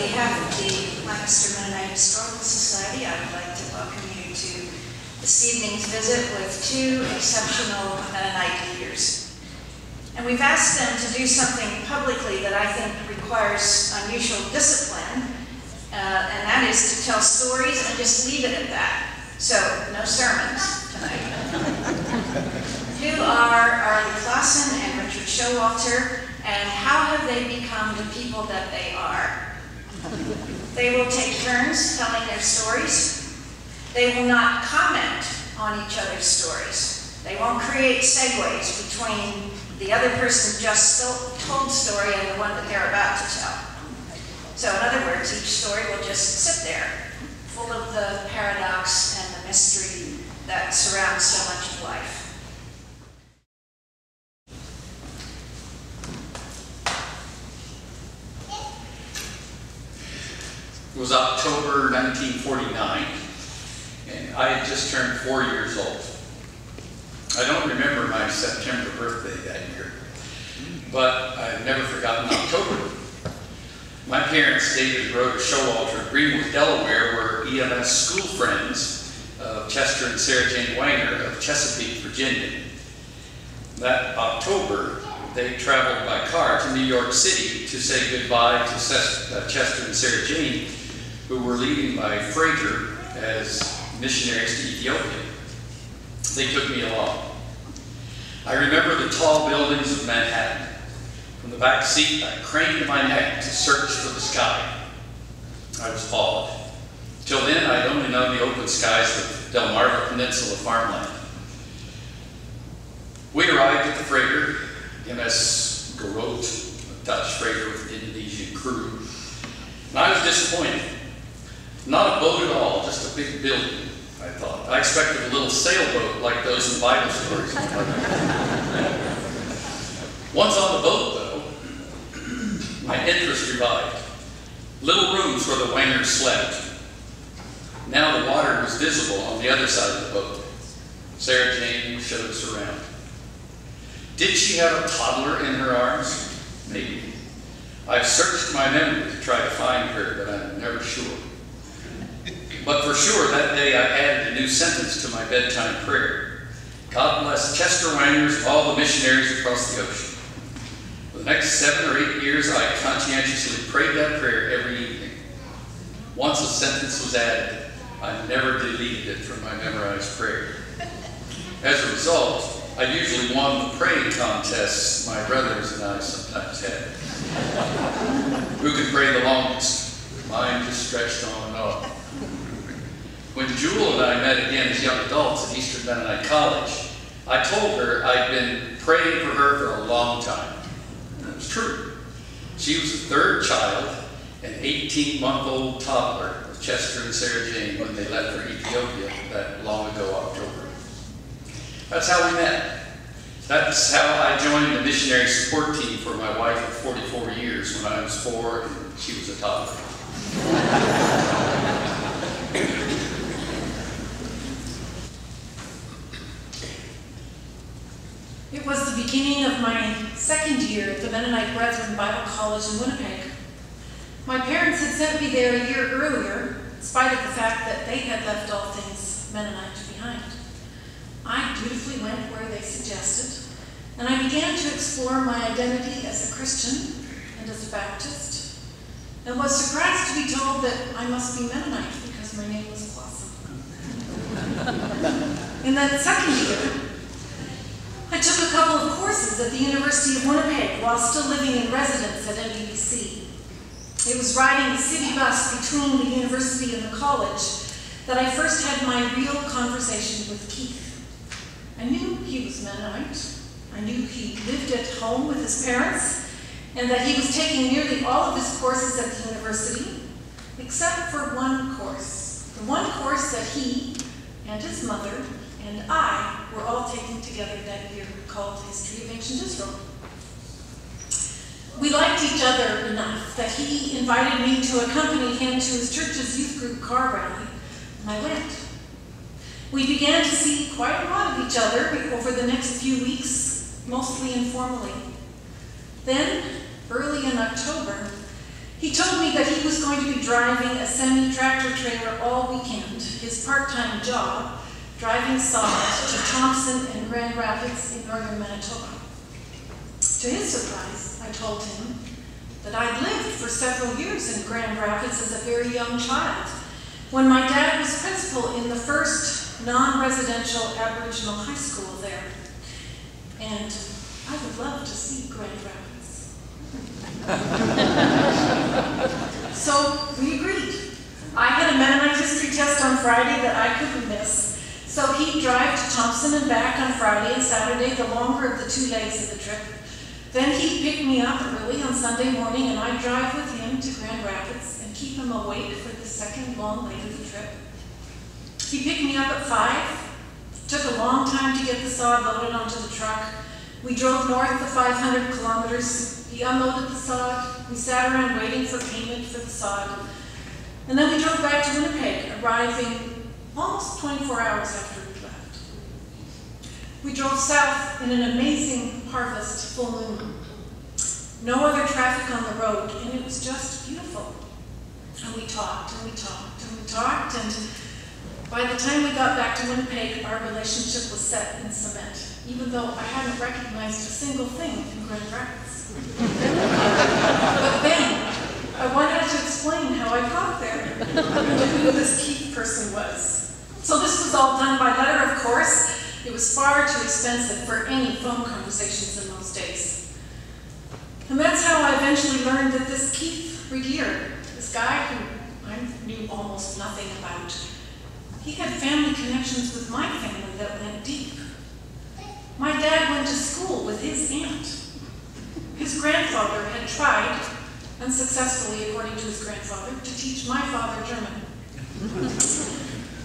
behalf of the Lancaster Mennonite Historical Society, I would like to welcome you to this evening's visit with two exceptional Mennonite leaders. And we've asked them to do something publicly that I think requires unusual discipline, and that is to tell stories and just leave it at that. So, no sermons tonight. Who are Arli Klassen and Richard Showalter, and how have they become the people that they are? They will take turns telling their stories. They will not comment on each other's stories. They won't create segues between the other person just told story and the one that they're about to tell. So in other words, each story will just sit there, full of the paradox and the mystery that surrounds so much of life. It was October 1949, and I had just turned 4 years old. I don't remember my September birthday that year, but I've never forgotten October. My parents, David and Rhoda Showalter, of Greenwood, Delaware, were EMS school friends of Chester and Sarah Jane Weiner of Chesapeake, Virginia. That October, they traveled by car to New York City to say goodbye to Chester and Sarah Jane, who were leaving by freighter as missionaries to Ethiopia. They took me along. I remember the tall buildings of Manhattan. From the back seat, I craned my neck to search for the sky. I was awed. Till then, I'd only known the open skies of Delmarva Peninsula farmland. We arrived at the freighter, MS Garot, a Dutch freighter with an Indonesian crew, and I was disappointed. Not a boat at all, just a big building, I thought. I expected a little sailboat like those in Bible stories. Once on the boat, though, my interest revived. Little rooms where the Weiners slept. Now the water was visible on the other side of the boat. Sarah Jane showed us around. Did she have a toddler in her arms? Maybe. I've searched my memory to try to find her, but I'm never sure. But for sure, that day I added a new sentence to my bedtime prayer. God bless Chester Weiners and all the missionaries across the ocean. For the next 7 or 8 years, I conscientiously prayed that prayer every evening. Once a sentence was added, I never deleted it from my memorized prayer. As a result, I usually won the praying contests my brothers and I sometimes had. Who could pray the longest? Mine just stretched on and on. When Jewel and I met again as young adults at Eastern Mennonite College, I told her I'd been praying for her for a long time. And it was true. She was the third child, an 18-month-old toddler of Chester and Sarah Jane when they left for Ethiopia that long ago October. That's how we met. That's how I joined the missionary support team for my wife of 44 years when I was 4 and she was a toddler. It was the beginning of my second year at the Mennonite Brethren Bible College in Winnipeg. My parents had sent me there a year earlier, in spite of the fact that they had left all things Mennonite behind. I dutifully went where they suggested, and I began to explore my identity as a Christian and as a Baptist, and was surprised to be told that I must be Mennonite because my name was Klassen. In that second year, I took a couple of courses at the University of Winnipeg while still living in residence at MBC. It was riding the city bus between the university and the college that I first had my real conversation with Keith. I knew he was Mennonite. I knew he lived at home with his parents and that he was taking nearly all of his courses at the university, except for one course. The one course that he and his mother and I were all taking together that year called History of Ancient Israel. We liked each other enough that he invited me to accompany him to his church's youth group car rally, and I went. We began to see quite a lot of each other over the next few weeks, mostly informally. Then, early in October, He told me that he was going to be driving a semi-tractor trailer all weekend, his part-time job, driving sod to Thompson and Grand Rapids in northern Manitoba. To his surprise, I told him that I'd lived for several years in Grand Rapids as a very young child, when my dad was principal in the first non-residential Aboriginal high school there. And I would love to see Grand Rapids. So we agreed. I had a Mennonite history test on Friday that I couldn't miss. So he'd drive to Thompson and back on Friday and Saturday, the longer of the two legs of the trip. Then he'd pick me up early on Sunday morning and I'd drive with him to Grand Rapids and keep him awake for the second long leg of the trip. He picked me up at 5. It took a long time to get the sod loaded onto the truck. We drove north the 500 kilometers. He unloaded the sod. We sat around waiting for payment for the sod. And then we drove back to Winnipeg, arriving almost 24 hours after we left. We drove south in an amazing harvest full moon. No other traffic on the road, and it was just beautiful. And we talked, and we talked, and we talked, and by the time we got back to Winnipeg, our relationship was set in cement, even though I hadn't recognized a single thing in Grand Rapids. But then, I wanted to explain how I got there, and who this Keith person was. So this was all done by letter, of course. It was far too expensive for any phone conversations in those days. And that's how I eventually learned that this Keith Regier, this guy who I knew almost nothing about, he had family connections with my family that went deep. My dad went to school with his aunt. His grandfather had tried, unsuccessfully according to his grandfather, to teach my father German.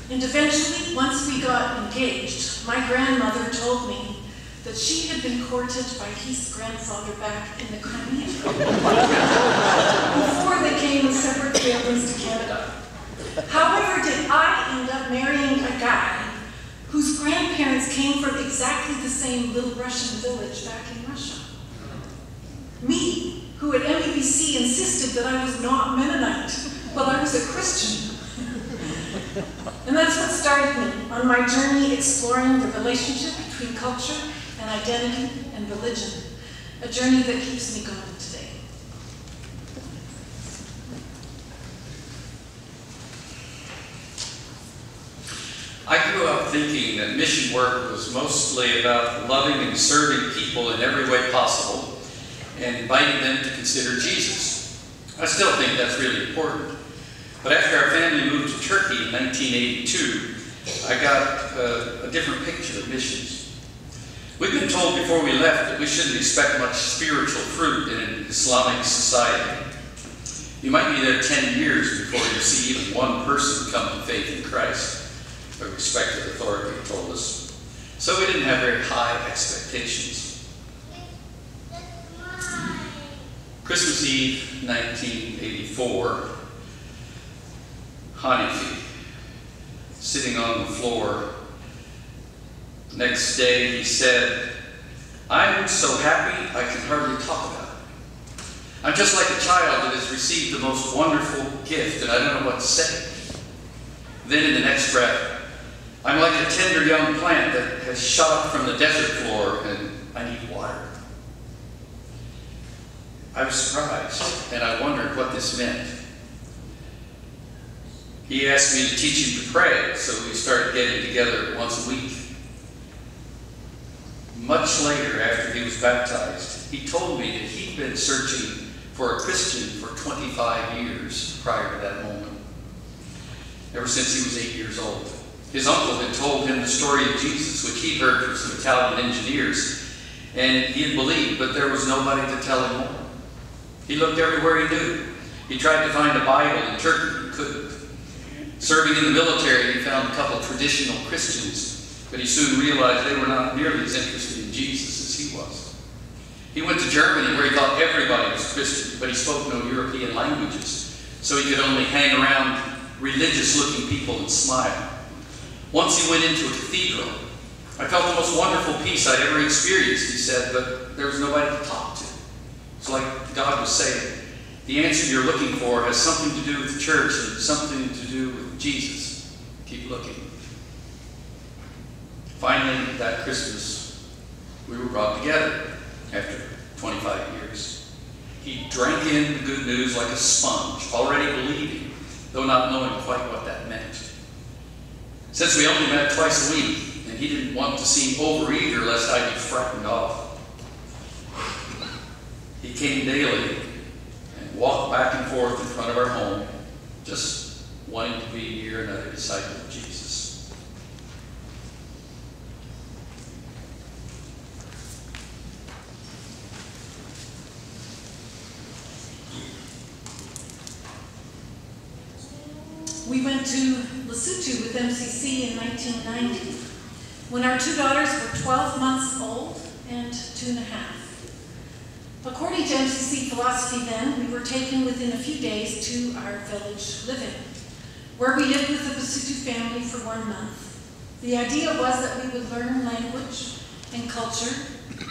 And eventually, once we got engaged, my grandmother told me that she had been courted by Keith's grandfather back in the Crimea before they came in separate families to Canada. However, did I end up marrying a guy whose grandparents came from exactly the same little Russian village back in Russia? Me, who at MEBC insisted that I was not Mennonite, but I was a Christian. And that's what started me on my journey exploring the relationship between culture and identity and religion, a journey that keeps me going today. I grew up thinking that mission work was mostly about loving and serving people in every way possible and inviting them to consider Jesus. I still think that's really important. But after our family moved to Turkey in 1982, I got a different picture of missions. We've been told before we left that we shouldn't expect much spiritual fruit in an Islamic society. You might be there 10 years before you see even one person come to faith in Christ. A respected authority told us. So we didn't have very high expectations. Christmas Eve, 1984, Hanifi, sitting on the floor. The next day he said, "I'm so happy I can hardly talk about it. I'm just like a child that has received the most wonderful gift and I don't know what to say." Then in the next breath, "I'm like a tender young plant that has shot up from the desert floor and I need water." I was surprised and I wondered what this meant. He asked me to teach him to pray, so we started getting together once a week. Much later, after he was baptized, he told me that he'd been searching for a Christian for 25 years prior to that moment, ever since he was 8 years old. His uncle had told him the story of Jesus, which he heard from some Italian engineers, and he had believed, but there was nobody to tell him more. He looked everywhere he knew. He tried to find a Bible in Turkey, he couldn't. Serving in the military, he found a couple of traditional Christians, but he soon realized they were not nearly as interested in Jesus as he was. He went to Germany, where he thought everybody was Christian, but he spoke no European languages, so he could only hang around religious-looking people and smile. Once he went into a cathedral, "I felt the most wonderful peace I'd ever experienced," he said, "but there was nobody to talk to." It's like God was saying, the answer you're looking for has something to do with the church and something to do with Jesus. Keep looking. Finally, that Christmas, we were brought together after 25 years. He drank in the good news like a sponge, already believing, though not knowing quite what that meant. Since we only met twice a week, and he didn't want to seem overeager lest I be frightened off, he came daily and walked back and forth in front of our home, just wanting to be near another disciple of Jesus. We went to Lesotho with MCC in 1990, when our two daughters were 12 months old and 2.5. According to MCC philosophy then, we were taken within a few days to our village living, where we lived with the Basotho family for 1 month. The idea was that we would learn language and culture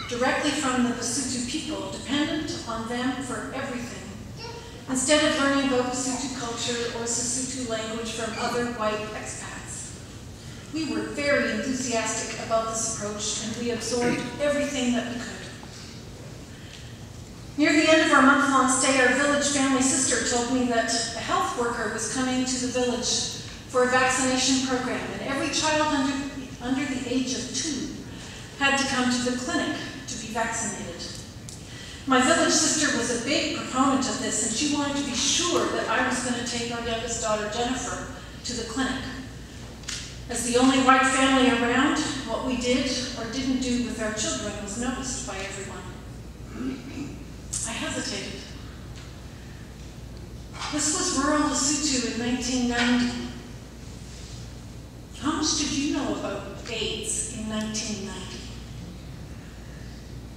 directly from the Basotho people, dependent on them for everything, instead of learning about Basotho culture or Susutu language from other white expats. We were very enthusiastic about this approach, and we absorbed everything that we could. Near the end of our month-long stay, our village family sister told me that a health worker was coming to the village for a vaccination program, and every child under the age of 2 had to come to the clinic to be vaccinated. My village sister was a big proponent of this, and she wanted to be sure that I was going to take our youngest daughter, Jennifer, to the clinic. As the only white family around, what we did or didn't do with our children was noticed by everyone. I hesitated. This was rural Lesotho in 1990. How much did you know about AIDS in 1990?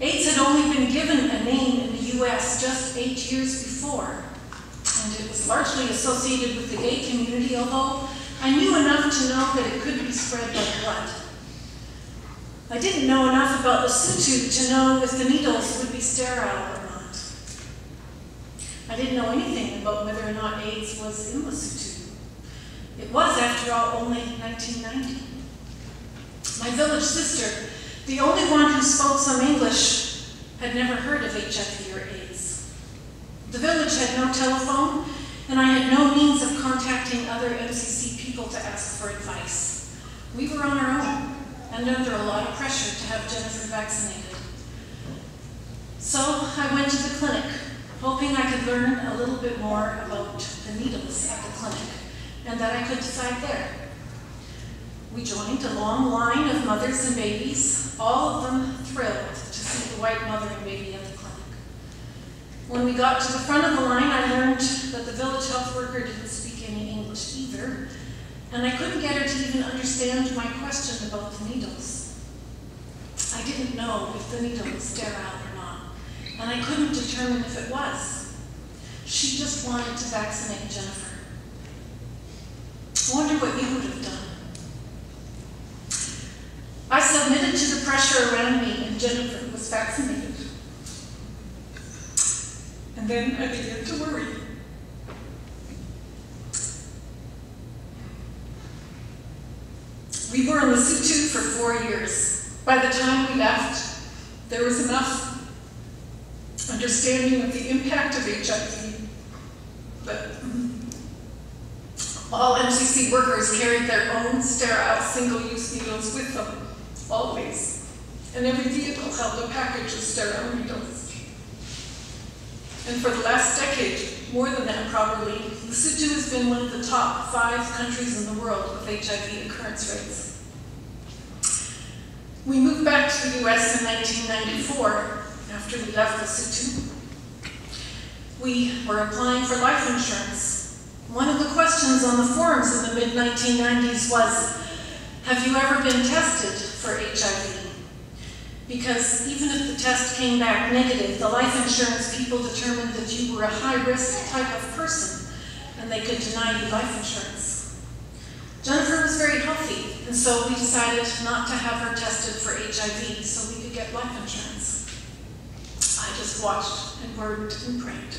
AIDS had only been given a name in the US just 8 years before, and it was largely associated with the gay community, although I knew enough to know that it couldn't be spread by blood. I didn't know enough about Lesotho to know if the needles would be sterile. I didn't know anything about whether or not AIDS was in Lesotho. It was, after all, only 1990. My village sister, the only one who spoke some English, had never heard of HIV or AIDS. The village had no telephone, and I had no means of contacting other MCC people to ask for advice. We were on our own, and under a lot of pressure to have Jennifer vaccinated. So I went to the clinic, hoping I could learn a little bit more about the needles at the clinic, and that I could decide there. We joined a long line of mothers and babies, all of them thrilled to see the white mother and baby at the clinic. When we got to the front of the line, I learned that the village health worker didn't speak any English either, and I couldn't get her to even understand my question about the needles. I didn't know if the needle was sterile, and I couldn't determine if it was. She just wanted to vaccinate Jennifer. I wonder what you would have done. I submitted to the pressure around me, and Jennifer was vaccinated. And then I began to worry. We were in Lesotho for 4 years. By the time we left, there was enough understanding of the impact of HIV, but all MCC workers carried their own sterile single-use needles with them, always, and every vehicle held a package of sterile needles. And for the last decade, more than that probably, Lesotho has been one of the top 5 countries in the world with HIV occurrence rates. We moved back to the US in 1994. After we left Lesotho, we were applying for life insurance. One of the questions on the forums in the mid-1990s was, have you ever been tested for HIV? Because even if the test came back negative, the life insurance people determined that you were a high-risk type of person, and they could deny you life insurance. Jennifer was very healthy, and so we decided not to have her tested for HIV so we could get life insurance. I just watched and worried and prayed.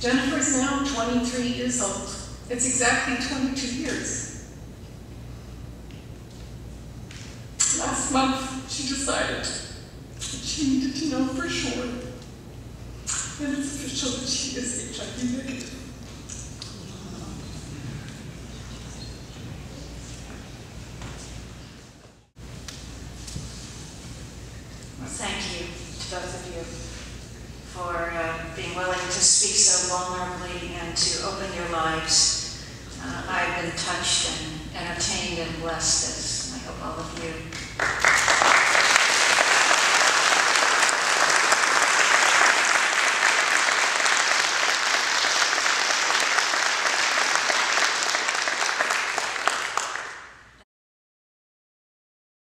Jennifer is now 23 years old. It's exactly 22 years. Last month, she decided that she needed to know for sure that it's official that she is HIV negative. Well, thank you to both of you for being willing to speak so vulnerably and to open your lives. I've been touched and entertained and blessed, as I hope all of you.